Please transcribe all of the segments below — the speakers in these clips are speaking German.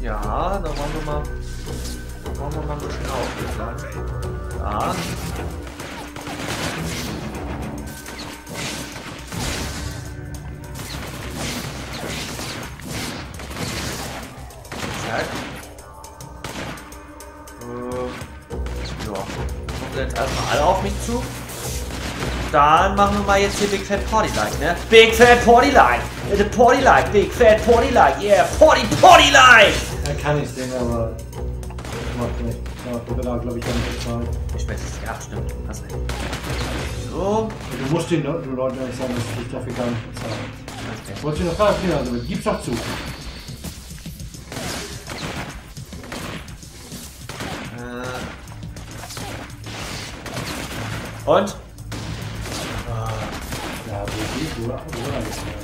Ja, da wollen wir mal ein bisschen auf. Ja. Ja. Kommt jetzt erstmal alle auf mich zu. Dann machen wir mal jetzt hier Big Fat Party Like, ne? Big Fat Party Like! The Party Like! Big Fat Party Like! Yeah! Party Party Like! Er kann nicht singen, aber... Ich mag nicht. Ja, glaube ich, kann nicht sagen. Ich weiß es. Ja, stimmt. Hast recht. So. Du musst den Leuten nicht sagen, dass ich dafür gar nicht bezahle. Okay. Wolltest du noch fragen? Also, gib's doch zu. Und? Ja, wo geht alles mehr?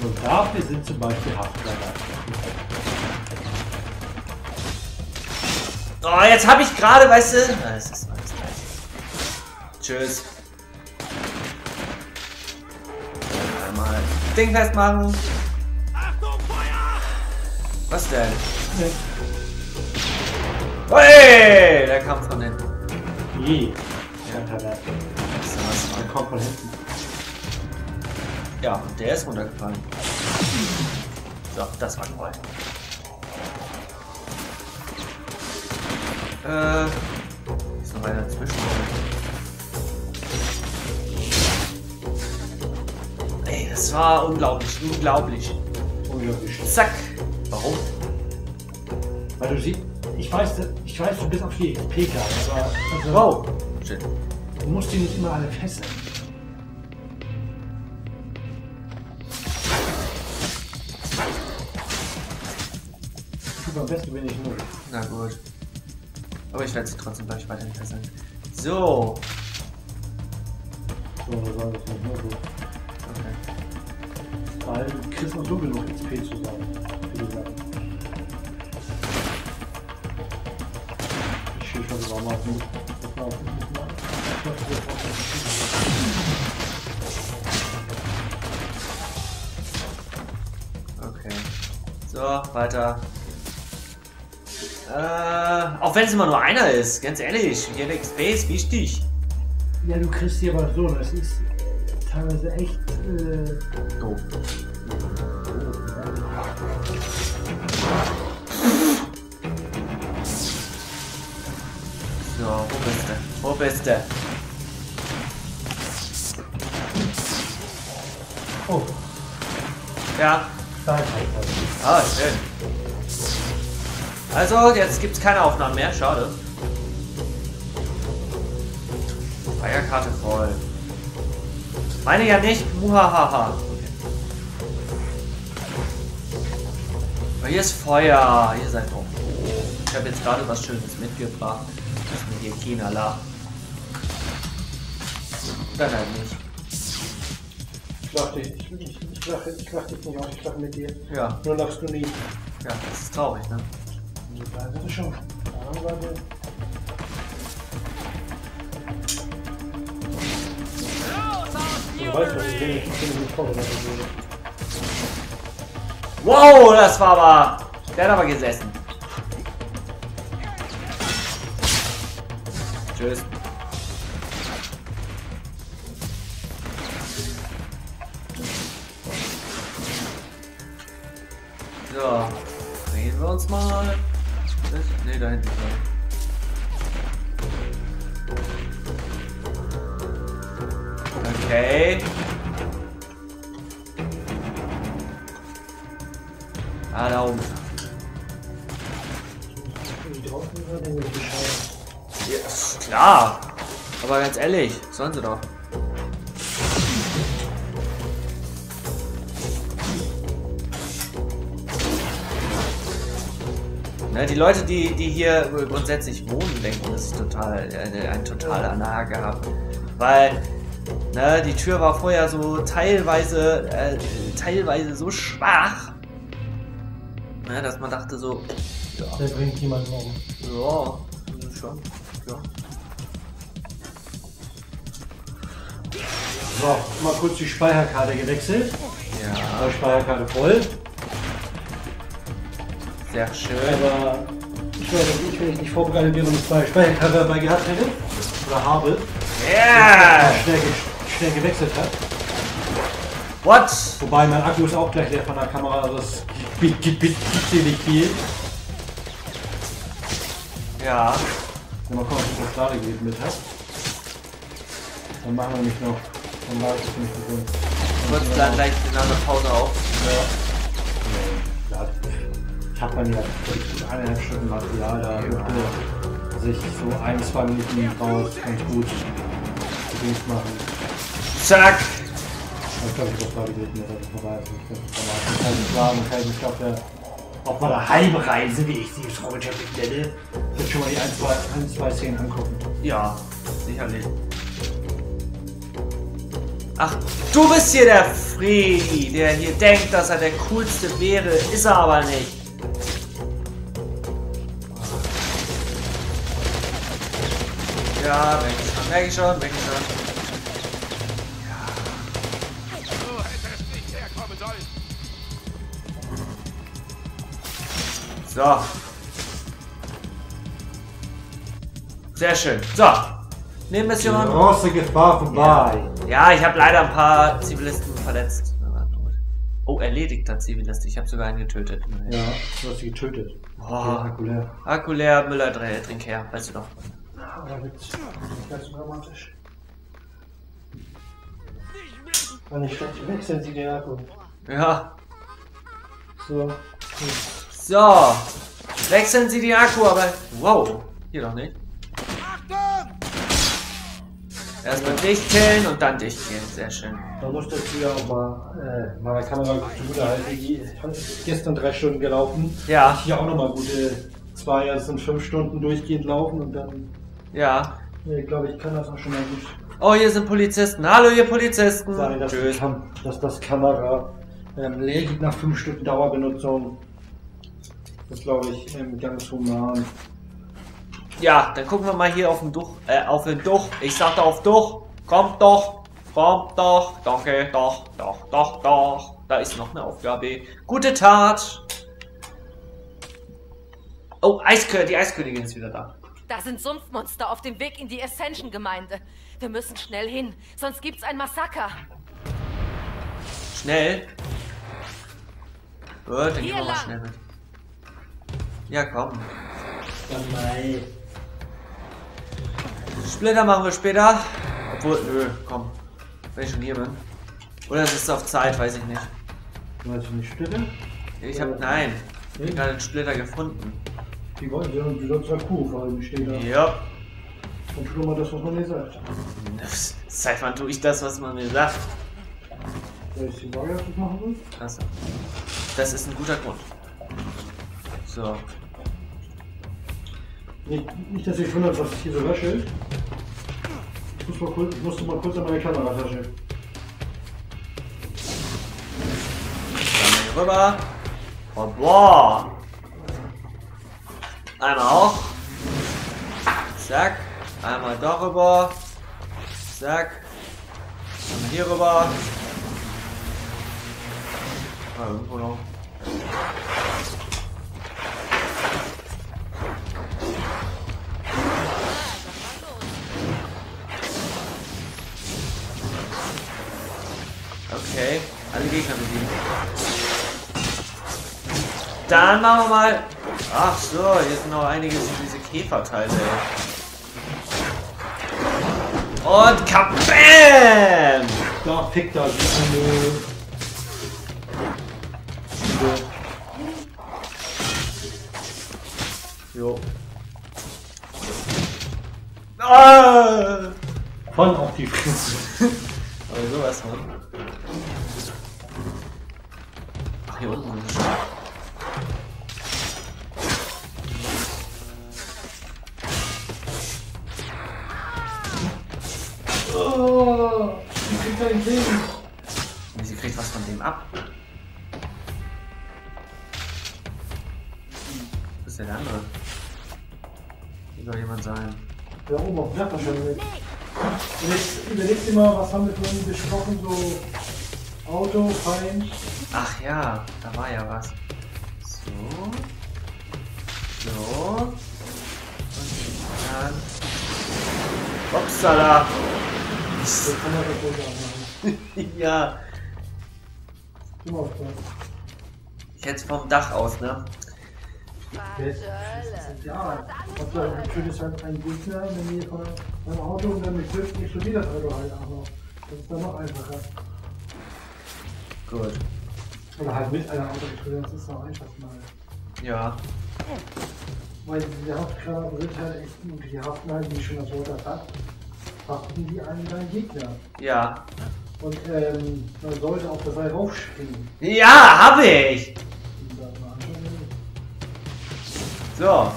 Und dafür sind zum Beispiel Haftlager. Oh, jetzt habe ich gerade, weißt du... Na, das ist alles gleich. Tschüss. Einmal Ding festmachen. Was denn? Nee. Hey, der kam von hinten. Je. Ja, der kommt von hinten. Ja, und der ist runtergefallen. So, das war toll. Ist noch einer dazwischen. Ey, das war unglaublich, unglaublich. Unglaublich. Zack. Warum? Weil du siehst, ich weiß, du bist auf die XP gerade. Also, wow! Shit. Du musst die nicht immer alle fesseln. Ich tue am besten, wenn ich null. Na gut. Aber ich werde sie trotzdem gleich weiterhin fesseln. So. So, das war das nicht nur so. Okay. Weil du kriegst noch so genug XP zusammen. Ich schieße das auch mal auf den Kopf. Okay. So, weiter. Auch wenn es immer nur einer ist, ganz ehrlich. Jede XP ist wichtig. Ja, du kriegst die aber so, das ist teilweise echt doof. So, wo bist du? Wo bist du? Oh. Ja. Ah, schön. Also, jetzt gibt's keine Aufnahmen mehr. Schade. Eierkarte voll. Meine ja nicht. Muhahaha. Hier ist Feuer, hier seid ihr. Ich habe jetzt gerade was Schönes mitgebracht, dass mir hier China lacht. Dann halt nicht. Ich lach dich nicht auf, ich lach mit dir. Ja. Nur lachst du nie. Ja, das ist traurig, ne? Ja, das ist schon. Du weißt, was ich will, ich bin nicht vorbereitet. Wow, das war aber... Der hat aber gesessen. Tschüss. So, drehen wir uns mal. Ne, da hinten. Okay. Ah, da oben. Yes, klar. Aber ganz ehrlich, sollen sie doch. Na, die Leute, die hier grundsätzlich wohnen, denken, das ist total ein totaler Anhage haben. Weil... Ne, die Tür war vorher so teilweise so schwach, ne, dass man dachte so, ja. Der bringt jemanden um. Ja, schon, ja. So, mal kurz die Speicherkarte gewechselt. Ja. Speicherkarte voll. Sehr schön. Aber ich weiß nicht, wenn ich nicht vorbereitet bin und eine Speicherkarte dabei gehabt hätte. Oder habe. Yeah. Schnell gewechselt hat. What? Wobei mein Akku ist auch gleich leer von der Kamera, also es gibt hier nicht viel. Ja. Mal gucken, ob ich das Ladegerät mit habe. Dann machen wir nämlich noch. Dann lade ich das nicht so. Kurz dann gleich in einer Pause auf. Ja. Ich habe dann ja 1,5 Stunden Material da. Ja. Sich so 1-2 Minuten raus. Ganz gut. Dings machen. Zack! Ich glaube, ich habe das Ladegerät mit. Ich habe keinen Plan, ich glaube, der. Auf meiner Heimreise, wie ich die Stromwirtschaft nenne, wird schon mal die 1-2 Szenen angucken. Ja, sicherlich. Ach, du bist hier der Fredi, der hier denkt, dass er der coolste wäre, ist er aber nicht. Ja, merke ich schon. So. Sehr schön. So. Nehmen wir es hier mal. Große Gefahr vorbei. Ja, ich habe leider ein paar Zivilisten verletzt. Oh, erledigter Zivilist. Ich habe sogar einen getötet. Ja, du hast sie getötet. Oh. Ja, Akulär, Müller, Trinker. Weißt du doch. Ja, witzig. Ganz dramatisch. War nicht schlecht. Wechseln Sie den Akku. Ja. So. So, wechseln Sie den Akku, aber... Wow, hier doch nicht. Erstmal dicht killen und dann dicht killen, sehr schön. Man muss das hier auch mal... meine Kamera gut halten, die ist gestern 3 Stunden gelaufen. Ja. Ich hier auch nochmal gute 5 Stunden durchgehend laufen und dann... Ja. Ich glaube, ich kann das auch schon mal gut. Oh, hier sind Polizisten. Hallo, ihr Polizisten. Nein, dass tschüss. Dass das Kamera leer geht nach 5 Stunden Dauerbenutzung. Das glaube ich ganz human. Ja, dann gucken wir mal hier auf den Duch. Ich sagte auf Duch. Kommt doch. Danke, doch. Da ist noch eine Aufgabe. Gute Tat. Oh, die Eiskönigin ist wieder da. Da sind Sumpfmonster auf dem Weg in die Ascension-Gemeinde. Wir müssen schnell hin, sonst gibt's ein Massaker. Schnell. Dann gehen wir mal schnell mit. Ja, komm. Nein. Splitter machen wir später. Obwohl, nö, komm. Wenn ich schon hier bin. Oder es ist auf Zeit, weiß ich nicht. Weißt du nicht Splitter? Ich hab, nein. Ich hab gerade einen Splitter gefunden. Die wollen ja die sonst Kuh, vor allem steht da. Ja. Und tu mal das, was man mir sagt. Seit wann tue ich das, was man mir sagt? Soll ich die Waage machen will? Klasse. Das ist ein guter Grund. So. Nicht, dass ich wundert, was hier so raschelt. Ich musste mal kurz an meine Kamera rascheln. Dann hier rüber. Und boah! Einmal auch. Zack. Einmal darüber. Zack. Dann hier rüber. Ah, irgendwo noch. Okay, alle Gegner besiegen. Dann machen wir mal... Ach so, hier sind noch einige diese Käferteile. Und kabam! Doch, pick das. Jo. Ah! Voll auf die Fresse. Aber sowas von. Hier unten. Oh, sie kriegt ein Ding. Sie kriegt was von dem ab. Was ist denn der andere? Hier soll jemand sein. Ja, oben auf Blatt wahrscheinlich. Und jetzt überlegt ihr mal, was haben wir vorhin besprochen, so Auto, Feind. Ach ja, da war ja was. So. So. Und dann... Upsala! Das kann man doch gut anmachen. Ja. Jetzt vom Dach aus, ne? Ja, ob da natürlich halt ein Gegner in der Nähe von einem Auto und damit dürfte ich schon wieder das Auto halt, aber das ist dann noch einfacher. Gut. Oder halt mit einem Auto getötet, das ist doch einfach mal. Ja. Weil diese Hauptkram wird halt echt, und die haften halt, wie schon das Wort hat, haften die einen Gegner. Ja. Und man sollte auf der Seite hochspringen. Ja, hab ich! So.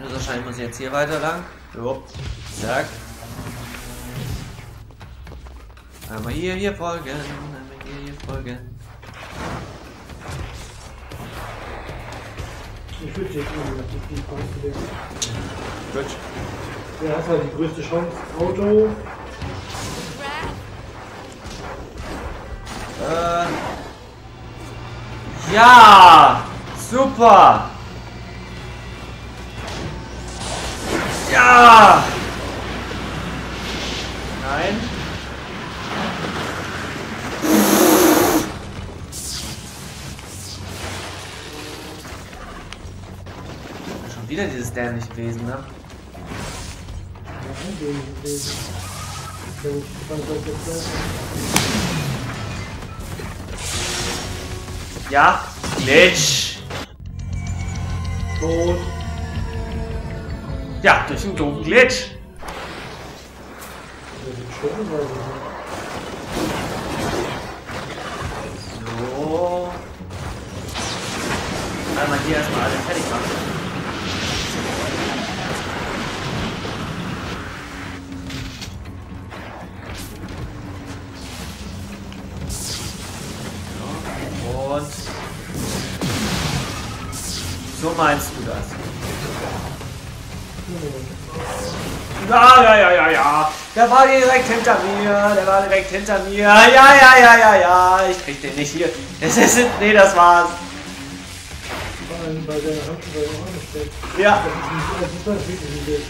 Also wahrscheinlich muss ich jetzt hier weiter lang. So, zack. Einmal hier folgen. Einmal hier folgen. Ich würde jetzt nur der hat halt die größte Chance. Auto. Ja! Super! Ja! Nein. Schon wieder dieses dämliche Wesen, ne? Ja, Glitch. Tot. Ja, durch den doofen Glitch. So. Einmal hier erstmal alles fertig machen. So meinst du das? Ja, ja, ja, ja, ja. Der war direkt hinter mir. Der war direkt hinter mir. Ja, ja, ja, ja, ja. Ich krieg den nicht hier. Nee, das war's. Vor allem bei deiner Hand war auch angesteckt. Ja. Das ist das Wichtigste.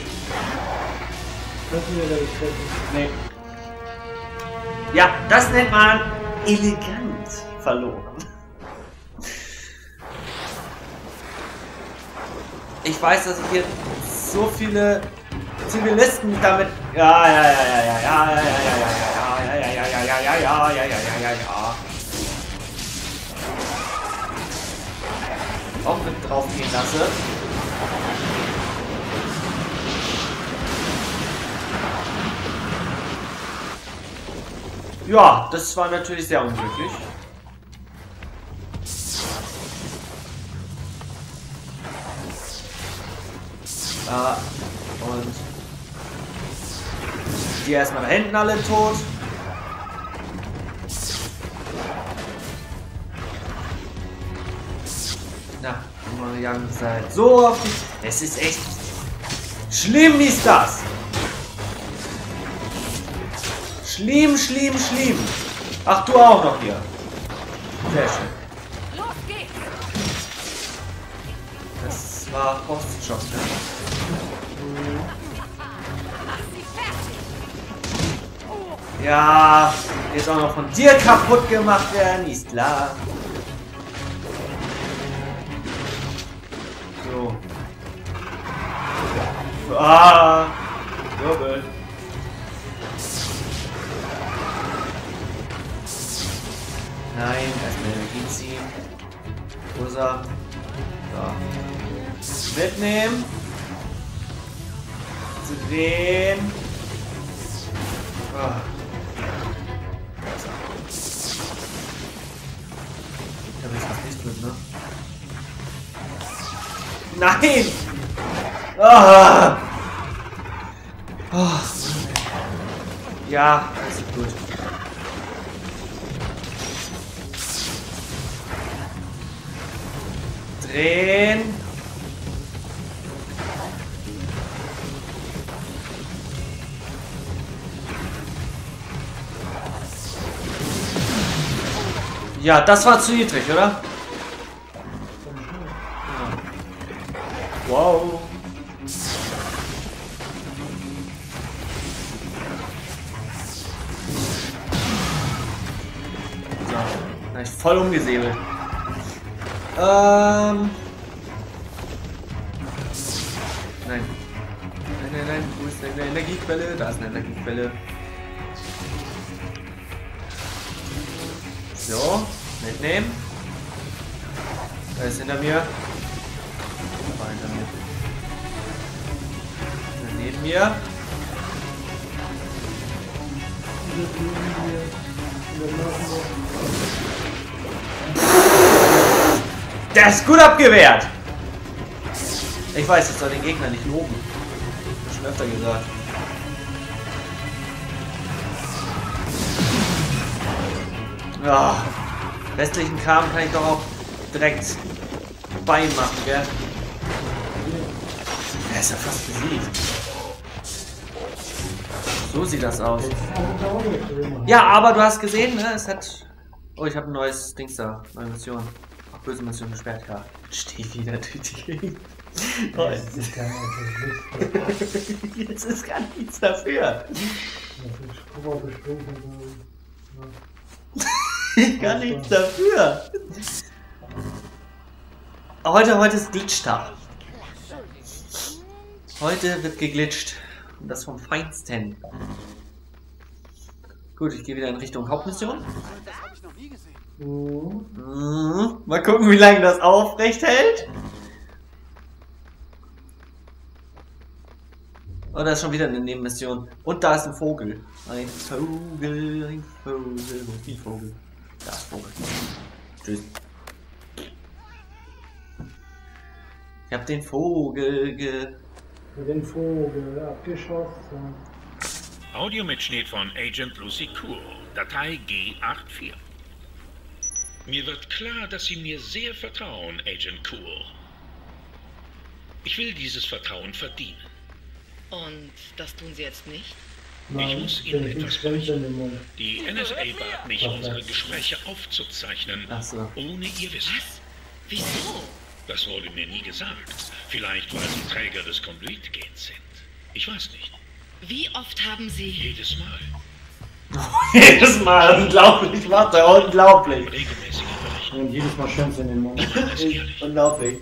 Das ist mir der Respekt. Nee. Ja, das nennt man elegant verloren. Ich weiß, dass ich hier so viele Zivilisten damit. Ja, ja, ja, ja, ja, ja, ja, ja, ja, ja, ja, ja, ja, ja, ja, ja, ja, ja, ja, ja. Auch mit drauf gehen lasse. Ja, das war natürlich sehr unglücklich. Und die erstmal da hinten alle tot. Na, meine Young seid so auf die. Es ist echt schlimm, ist das. Schlimm, schlimm, schlimm. Ach, du auch noch hier. Sehr schön. Los geht's. Das war Postschock. Ja, jetzt auch noch von dir kaputt gemacht werden, ist klar. So. Ah, Wirbel. Nein, erstmal Energie ziehen. Rosa. So. Mitnehmen. Drehen. Ah. Da bin ich fast nicht drin, ne? Nein! Ah. Oh. Ja, das ist gut. Drehen. Ja, das war zu niedrig, oder? Wow. Voll umgesäbelt. Nein. Nein. Wo ist denn eine Energiequelle? Da ist eine Energiequelle. So. Mitnehmen. Da ist hinter mir. Da war hinter mir. Da neben mir. Der ist gut abgewehrt! Ich weiß, ich soll den Gegner nicht loben. Das hab ich schon öfter gesagt. Ja, restlichen Kram kann ich doch auch direkt beimachen, gell? Der ist ja fast besiegt. So sieht das aus. Ja, aber du hast gesehen, ne? Es hat... Oh, ich habe ein neues Dings da. Neue Mission. Böse Mission gesperrt, ja. Steht wieder durch die Gegend. Jetzt ist gar nichts dafür. Gar nichts dafür. Heute ist Glitchtag. Heute wird geglitscht. Und das vom Feinsten. Gut, ich gehe wieder in Richtung Hauptmission. Mal gucken, wie lange das aufrecht hält. Oh, da ist schon wieder eine Nebenmission. Und da ist ein Vogel. Ein Vogel. Wo ist die Vogel? Da ist Vogel. Tschüss. Ich hab den Vogel abgeschossen. Audiomitschnitt von Agent Lucy Kuhl, Datei G84. Mir wird klar, dass Sie mir sehr vertrauen, Agent Kuhl. Ich will dieses Vertrauen verdienen. Und das tun Sie jetzt nicht? Nein, ich muss Ihnen etwas beichten. Die NSA bat mich, unsere Gespräche aufzuzeichnen, ohne Ihr Wissen. Was? Wieso? Das wurde mir nie gesagt. Vielleicht, weil Sie Träger des Conduit-Gens sind. Ich weiß nicht. Wie oft haben Sie... Jedes Mal. Jedes Mal, unglaublich, Mathe, unglaublich. Und jedes Mal schön in den Mund. Unglaublich.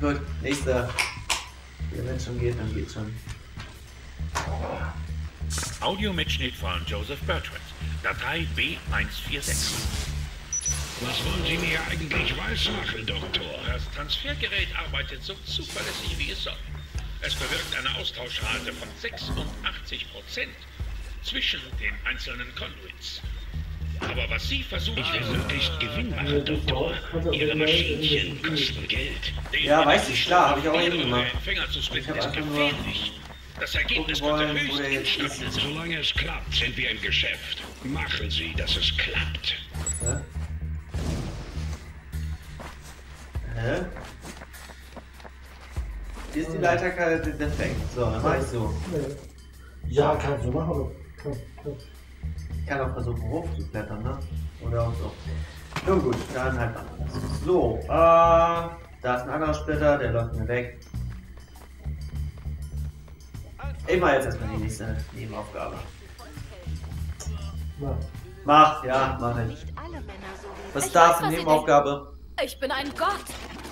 Gut, nächster. Ja, wenn es schon geht, dann geht's schon. Audiomitschnitt von Joseph Bertrand, Datei B146. Was wollen Sie mir eigentlich weismachen, Doktor? Das Transfergerät arbeitet so zuverlässig wie es soll. Es bewirkt eine Austauschrate von 86% zwischen den einzelnen Conduits. Aber was Sie versuchen, ich will möglichst Gewinn machen, Doktor. Ihre Maschinchen kosten Geld. Ja, weiß ich, klar, habe ich auch eben gemacht. Ich habe einfach nur... Das Ergebnis könnte höchst instabil. Solange es klappt, sind wir im Geschäft. Machen Sie, dass es klappt. Hä? Hier ist die Leiterkarte defekt. So, dann mach ich so. Ja, kannst du machen, aber... Ich kann auch versuchen hochzuklettern, ne? Oder auch so. Nun gut, dann halt anders. So, da ist ein anderer Splitter, der läuft mir weg. Ich mache jetzt erstmal die nächste Nebenaufgabe. Mach, ja, mach ich. Was darf eine Nebenaufgabe? Ich bin ein Gott.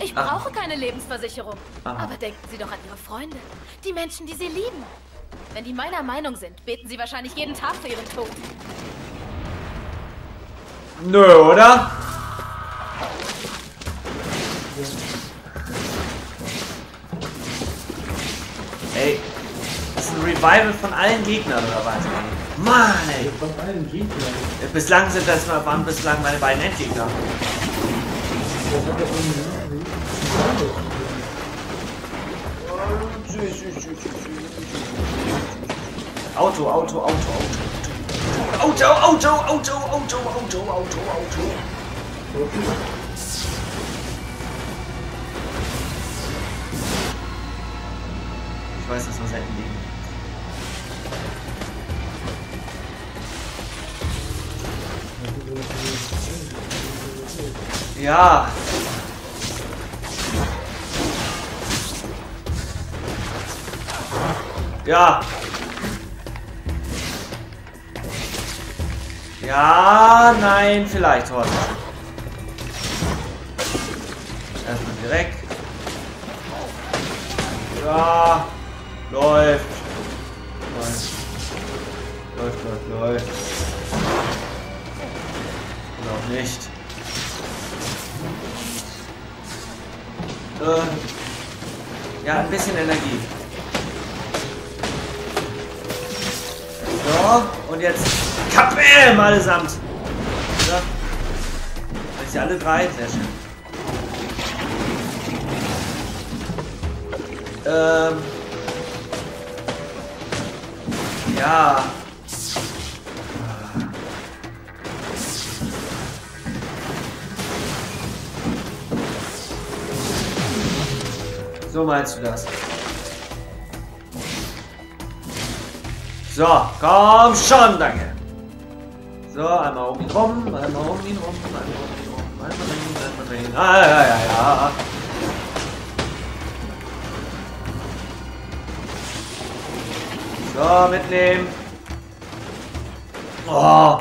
Ich brauche keine Lebensversicherung. Aber denken Sie doch an Ihre Freunde. Die Menschen, die Sie lieben. Wenn die meiner Meinung sind, beten sie wahrscheinlich jeden Tag für ihren Tod. Nö, oder? Ey, das ist ein Revival von allen Gegnern, oder was? Mann, ey! Von allen Gegnern? Bislang sind das waren bislang meine beiden Endgegner. Auto. Ich weiß, dass wir selten liegen. Ja. Ja. Ja, nein, vielleicht heute. Erstmal direkt. Ja, läuft. Läuft. Oder auch nicht. Ja, ein bisschen Energie. So, und jetzt kabäm allesamt. So. Sind sie alle drei? Sehr schön. Ja. So meinst du das? So, komm schon, danke. So, einmal um ihn rum, einmal um ihn rum. Ah, ja. So, mitnehmen. Oh.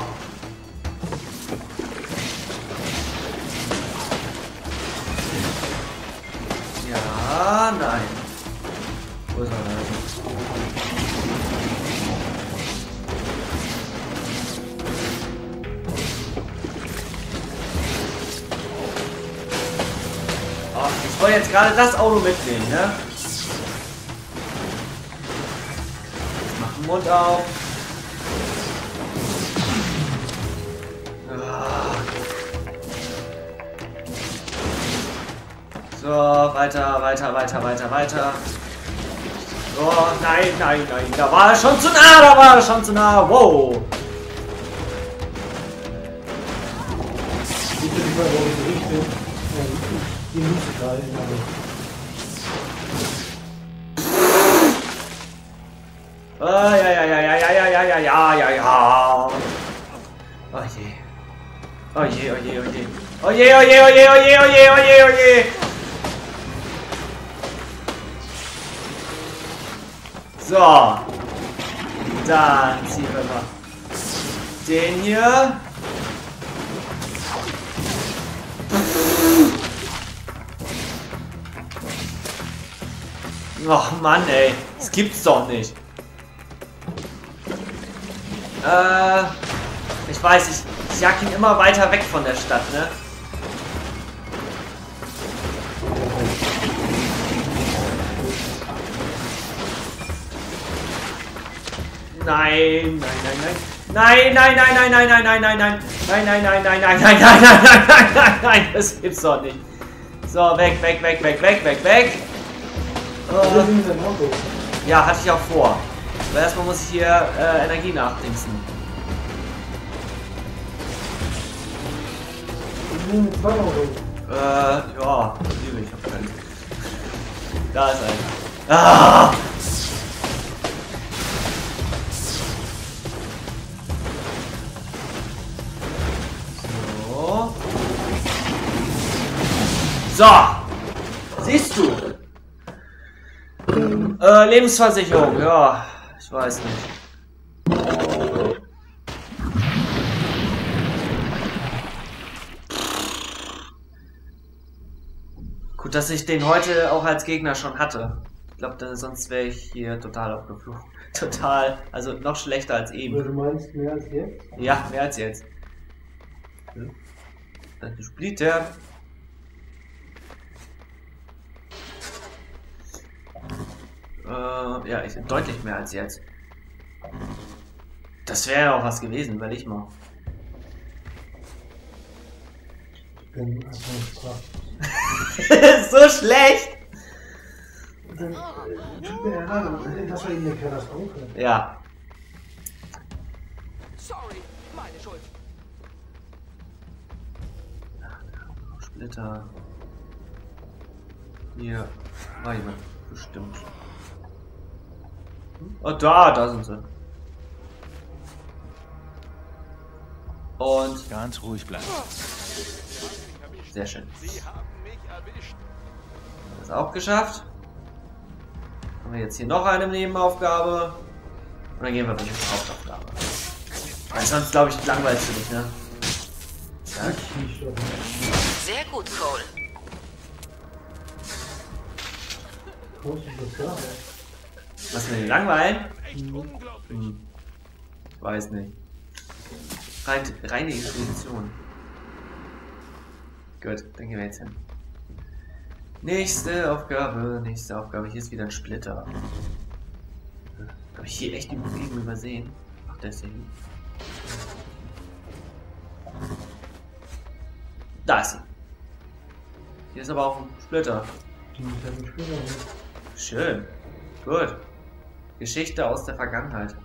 Ja, nein. Wo ist er? Oh, ich wollte jetzt gerade das Auto mitnehmen, ne? Mund auf. So, weiter. So, nein. Da war er schon zu nah, Wow. Ich bin überall, wo ich bin. Ich genieße gerade den Augen. Ja. Oh je. So. Dann ziehen wir mal den hier. Ach Mann, ey. Das gibt's doch nicht. Ich weiß, ich jag ihn immer weiter weg von der Stadt, ne? Nein, das gibt's doch nicht. So, weg. Ja, hatte ich auch vor. Aber erstmal muss ich hier Energie nachdingsen. Ja, liebe ich, hab keinen. Da ist einer. Ah! So. So! Siehst du? Lebensversicherung, ja. Ich weiß nicht. Gut, dass ich den heute auch als Gegner schon hatte. Ich glaube, sonst wäre ich hier total aufgeflogen. Total, also noch schlechter als eben. Du meinst mehr als jetzt? Ja, mehr als jetzt. Dann spielt der. Ja, deutlich mehr als jetzt. Das wäre ja auch was gewesen, weil ich mal. Ich bin einfach so schlecht! Tut mir leid, das war eben eine Katastrophe. Ja. Sorry, meine Schuld. Splitter. Hier war jemand, bestimmt. Oh, da sind sie. Und ganz ruhig bleiben. Sehr schön. Sie haben mich erwischt. Das auch geschafft. Haben wir jetzt hier noch eine Nebenaufgabe. Und dann gehen wir mit der Hauptaufgabe. Weil sonst, glaube ich, langweilig für dich, ne? Zack. Sehr gut, Cole. Was mir langweilen? Hm. Weiß nicht. Reine Intuition. Gut, dann gehen wir jetzt hin. Nächste Aufgabe. Hier ist wieder ein Splitter. Habe ich hier echt die Bewegung übersehen? Ach, da ist der hin. Da ist sie. Hier ist aber auch ein Splitter. Schön. Gut. Geschichte aus der Vergangenheit.